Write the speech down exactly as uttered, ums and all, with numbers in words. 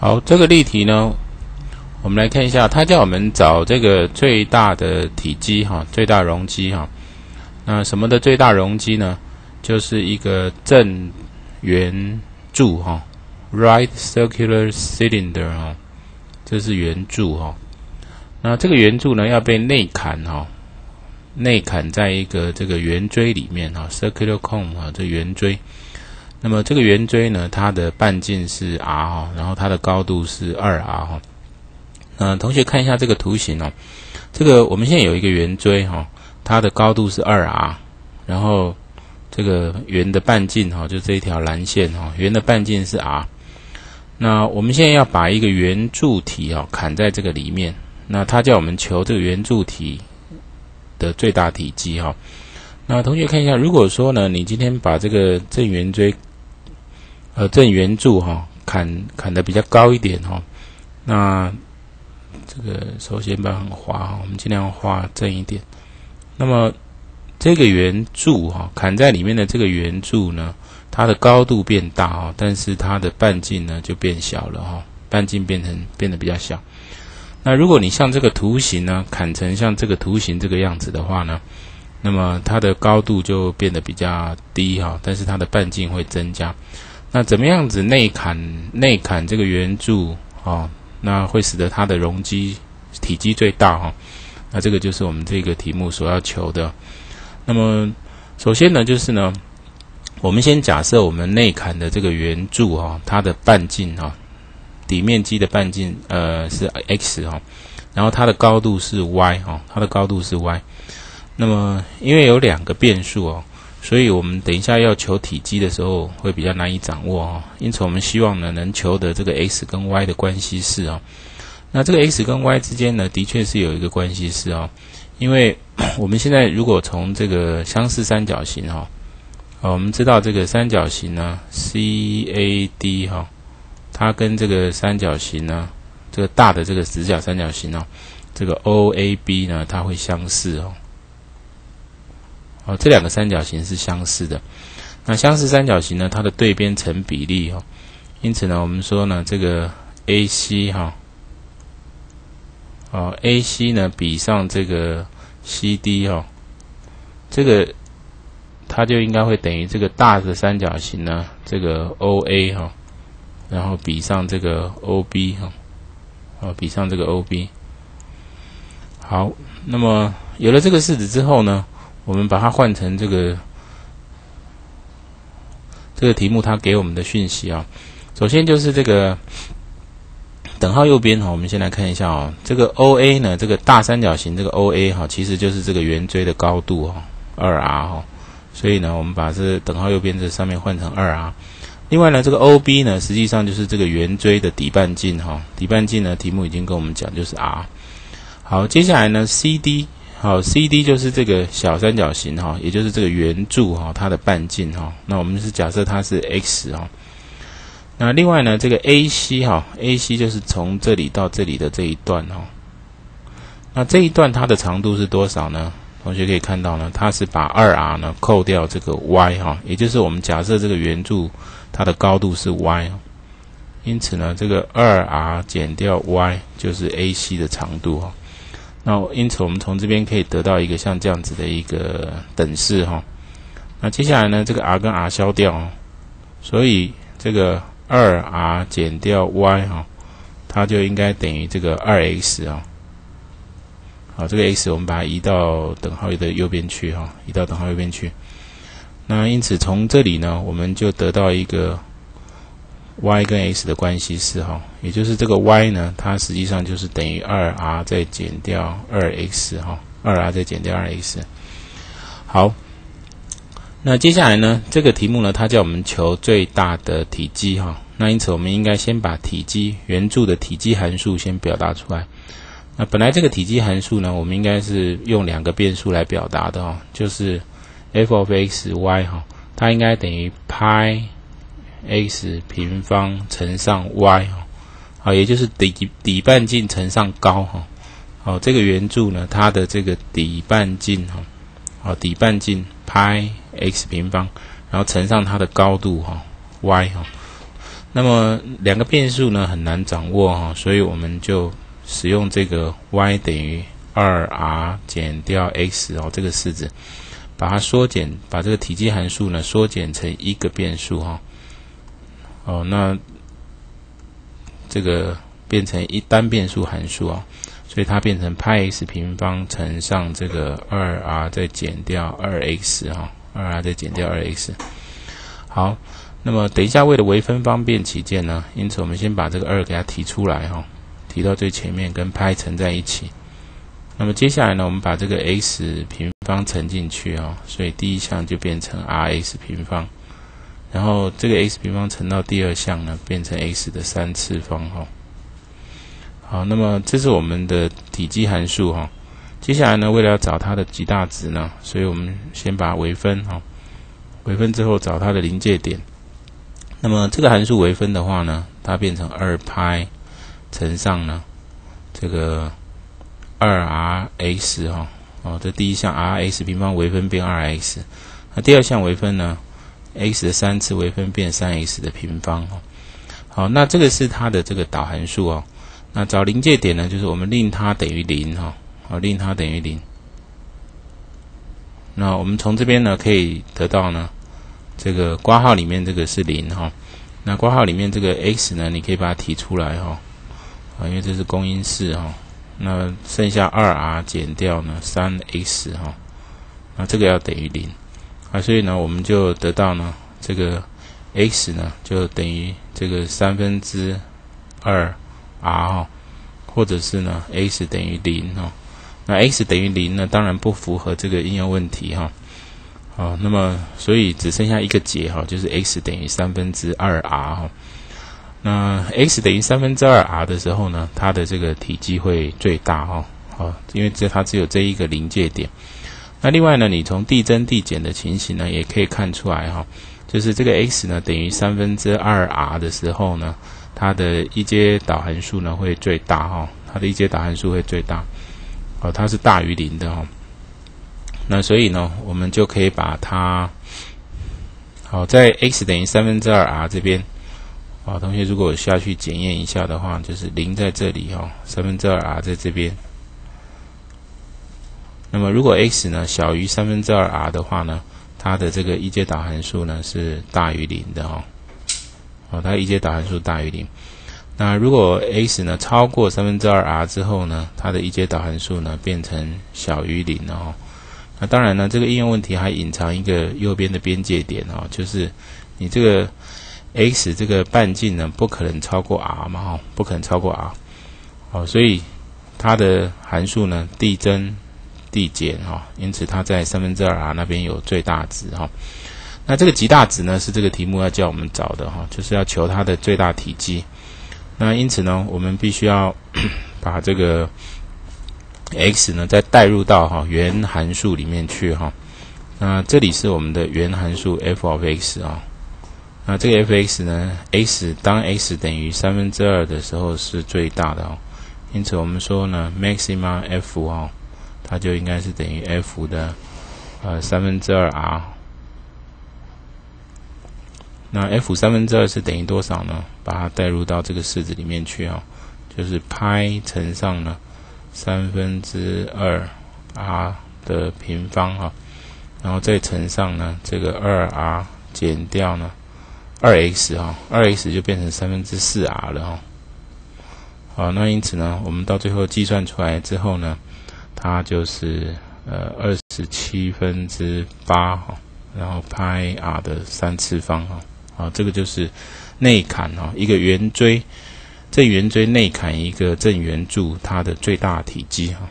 好，这个例题呢，我们来看一下，它叫我们找这个最大的体积哈，最大容积哈。那什么的最大容积呢？就是一个正圆柱哈 ，right circular cylinder 哈，这是圆柱哈。那这个圆柱呢，要被内砍哈，内砍在一个这个圆锥里面哈 ，circular cone 啊，这圆锥。 那么这个圆锥呢，它的半径是 r 哈，然后它的高度是 二 r 哈。嗯，同学看一下这个图形哦，这个我们现在有一个圆锥哈，它的高度是 二 r， 然后这个圆的半径哈，就这一条蓝线哈，圆的半径是 r。那我们现在要把一个圆柱体哦砍在这个里面，那它叫我们求这个圆柱体的最大体积哈。那同学看一下，如果说呢，你今天把这个正圆锥 呃，正圆柱哈、哦，砍砍的比较高一点哈、哦。那这个手写板很滑哈，我们尽量画正一点。那么这个圆柱哈、哦，砍在里面的这个圆柱呢，它的高度变大哈、哦，但是它的半径呢就变小了哈、哦，半径变成变得比较小。那如果你像这个图形呢，砍成像这个图形这个样子的话呢，那么它的高度就变得比较低哈、哦，但是它的半径会增加。 那怎么样子内砍内砍这个圆柱哦，那会使得它的容积体积最大哈、哦。那这个就是我们这个题目所要求的。那么首先呢，就是呢，我们先假设我们内砍的这个圆柱哈、哦，它的半径哈、哦，底面积的半径呃是 x 哈、哦，然后它的高度是 y 哈、哦，它的高度是 y。那么因为有两个变数哦。 所以我们等一下要求体积的时候会比较难以掌握哦，因此我们希望呢能求得这个 x 跟 y 的关系式哦。那这个 x 跟 y 之间呢，的确是有一个关系式哦，因为我们现在如果从这个相似三角形哈、哦，我们知道这个三角形呢 C A D 哈、哦，它跟这个三角形呢，这个大的这个直角三角形哦，这个 O A B 呢，它会相似哦。 哦，这两个三角形是相似的。那相似三角形呢，它的对边成比例哦，因此呢，我们说呢，这个 A C 哈、哦，哦 A C 呢比上这个 C D 哦，这个它就应该会等于这个大的三角形呢，这个 O A 哈、哦，然后比上这个 O B 哈、哦，哦比上这个 O B。好，那么有了这个式子之后呢？ 我们把它换成这个这个题目，它给我们的讯息啊、哦。首先就是这个等号右边哈、哦，我们先来看一下哦。这个 O A 呢，这个大三角形这个 O A 哈、哦，其实就是这个圆锥的高度哈、哦， 二 r 哈、哦。所以呢，我们把这等号右边这上面换成 二 r。另外呢，这个 O B 呢，实际上就是这个圆锥的底半径哈、哦，底半径呢，题目已经跟我们讲就是 r。好，接下来呢 ，C D。 好 ，C D 就是这个小三角形哈，也就是这个圆柱哈，它的半径哈。那我们是假设它是 x 哈。那另外呢，这个 A C 哈 ，A C 就是从这里到这里的这一段哈。那这一段它的长度是多少呢？同学可以看到呢，它是把 二 r 呢扣掉这个 y 哈，也就是我们假设这个圆柱它的高度是 y， 因此呢，这个 二 r 减掉 y 就是 A C 的长度哈。 那因此，我们从这边可以得到一个像这样子的一个等式哈、哦。那接下来呢，这个 r 跟 r 消掉、哦，所以这个 二 r 减掉 y 哈、哦，它就应该等于这个 二 x 啊、哦。好，这个 x 我们把它移到等号的右边去哈、哦，移到等号右边去。那因此从这里呢，我们就得到一个 y 跟 x 的关系式哈，也就是这个 y 呢，它实际上就是等于 二 r 再减掉 二 x 哈 ，二 r 再减掉 二 x。好，那接下来呢，这个题目呢，它叫我们求最大的体积哈，那因此我们应该先把体积圆柱的体积函数先表达出来。那本来这个体积函数呢，我们应该是用两个变数来表达的哈，就是 f of x y 哈，它应该等于派 x 平方乘上 y 哈，好，也就是底底半径乘上高哈，好，这个圆柱呢，它的这个底半径哈，好，底半径派 x 平方，然后乘上它的高度哈 y 哈，那么两个变数呢很难掌握哈，所以我们就使用这个 y 等于 二 r 减掉 x 哦这个式子，把它缩减，把这个体积函数呢缩减成一个变数哈。哦，那这个变成一单变数函数啊，所以它变成派 x 平方乘上这个 二 r 再减掉 二 x 哈， 二 r 再减掉 二 x。好，那么等一下为了微分方便起见呢，因此我们先把这个二给它提出来哈，提到最前面跟派乘在一起。那么接下来呢，我们把这个 x 平方乘进去啊，所以第一项就变成 rx 平方，然后这个 x 平方乘到第二项呢，变成 x 的三次方哈。好，那么这是我们的体积函数哈。接下来呢，为了要找它的极大值呢，所以我们先把它微分哈，微分之后找它的临界点。那么这个函数微分的话呢，它变成二派乘上呢这个 二 r x 哈，哦，这第一项 rx 平方微分变 二 x， 那第二项微分呢 ，x 的三次微分变 三 x 的平方哈。好，那这个是它的这个导函数哦。那找临界点呢，就是我们令它等于零哈，好，令它等于零。那我们从这边呢可以得到呢，这个括号里面这个是零哈，那括号里面这个 x 呢，你可以把它提出来哈，啊，因为这是公因式哈，那剩下 二 r 减掉呢 三 x 哈，那这个要等于零啊，所以呢我们就得到呢这个 x 呢就等于这个三分之二。r 哈，或者是呢 x 等于零哈，那 x 等于零呢，当然不符合这个应用问题哈。好，那么所以只剩下一个解哈，就是 x 等于三分之二 r 哈。那 x 等于三分之二 r 的时候呢，它的这个体积会最大哈。好，因为这它只有这一个临界点。那另外呢，你从递增递减的情形呢，也可以看出来哈，就是这个 x 呢等于三分之二 r 的时候呢。它的一阶导函数呢会最大哈，它的一阶导函数会最大，哦，它是大于零的哈。那所以呢，我们就可以把它，好，在 x 等于三分之二 r 这边，啊，同学如果下去检验一下的话，就是零在这里哈，三分之二 r 在这边。那么如果 x 呢小于三分之二 r 的话呢，它的这个一阶导函数呢是大于零的哈。哦，它一阶导函数大于零。那如果 x 呢超过三分之二 r 之后呢，它的一阶导函数呢变成小于零哦。那当然呢，这个应用问题还隐藏一个右边的边界点哦，就是你这个 x 这个半径呢不可能超过 r 嘛，哦，不可能超过 r。哦，所以它的函数呢递增递减哦，因此它在三分之二 r 那边有最大值哈。哦，那这个极大值呢，是这个题目要叫我们找的哈，就是要求它的最大体积。那因此呢，我们必须要把这个 x 呢再代入到哈原函数里面去哈。那这里是我们的原函数 f of x 啊。那这个 f x 呢 ，x 当 x 等于三分之二的时候是最大的哦。因此我们说呢 ，maxima f 哦，它就应该是等于 f 的呃三分之二 r。那 f 三分之二是等于多少呢？把它代入到这个式子里面去哦，就是派乘上呢三分之二 r 的平方哈，然后再乘上呢这个二 r 减掉呢二 x 哈，二 x 就变成三分之四 r 了哈。好，那因此呢，我们到最后计算出来之后呢，它就是呃二十七分之八哈，然后派 r 的三次方哈。啊，这个就是内砍哈，一个圆锥，正圆锥内砍一个正圆柱，它的最大体积哈。